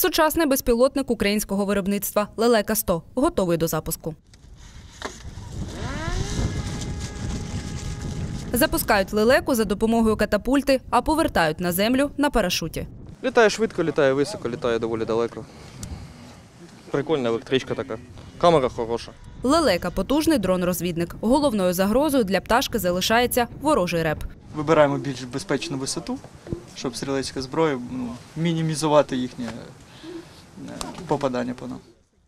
Сучасний безпілотник українського виробництва «Лелека-100» готовий до запуску. Запускають лелеку за допомогою катапульти, а повертають на землю на парашуті. Літає швидко, літає високо, літає доволі далеко. Прикольна електричка така. Камера хороша. Лелека – потужний дрон-розвідник. Головною загрозою для пташки залишається ворожий реп. Вибираємо більш безпечну висоту, щоб стрілецька зброя мінімізувати їхнє попадання по нам.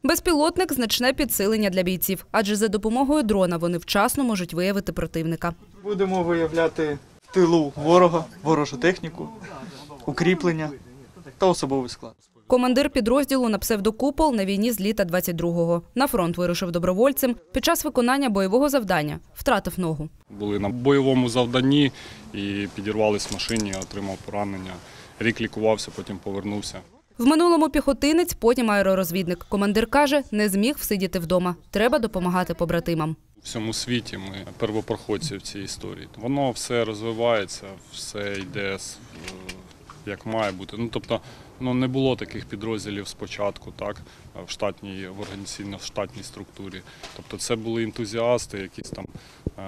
Безпілотник – значне підсилення для бійців, адже за допомогою дрона вони вчасно можуть виявити противника. Будемо виявляти в тилу ворога, ворожу техніку, укріплення та особовий склад. Командир підрозділу на псевдокупол на війні з літа 22-го. На фронт вирушив добровольцем. Під час виконання бойового завдання втратив ногу. Були на бойовому завданні і підірвались в машині, отримав поранення. Рік лікувався, потім повернувся. В минулому піхотинець, потім аеророзвідник. Командир каже, не зміг всидіти вдома. Треба допомагати побратимам. У всьому світі ми первопроходці в цій історії. Воно все розвивається, все йде як має бути. Тобто, не було таких підрозділів спочатку, так, в організаційно-штатній структурі. Тобто це були ентузіасти, якісь там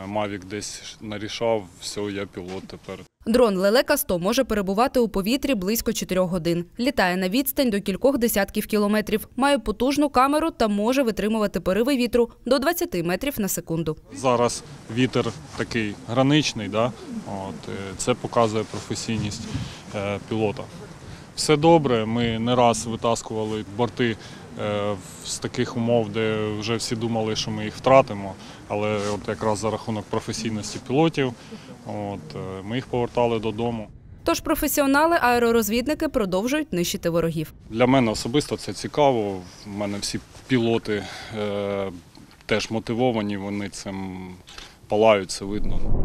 Мавік десь нарішав, все, я пілот тепер. Дрон «Лелека-100» може перебувати у повітрі близько 4 годин. Літає на відстань до кількох десятків кілометрів, має потужну камеру та може витримувати пориви вітру до 20 метрів на секунду. Зараз вітер такий граничний, да? Це показує професійність пілота. Все добре, ми не раз витаскували борти з таких умов, де вже всі думали, що ми їх втратимо, але якраз за рахунок професійності пілотів ми їх повертали додому. Тож професіонали-аеророзвідники продовжують нищити ворогів. Для мене особисто це цікаво, в мене всі пілоти теж мотивовані, вони цим палають, це видно.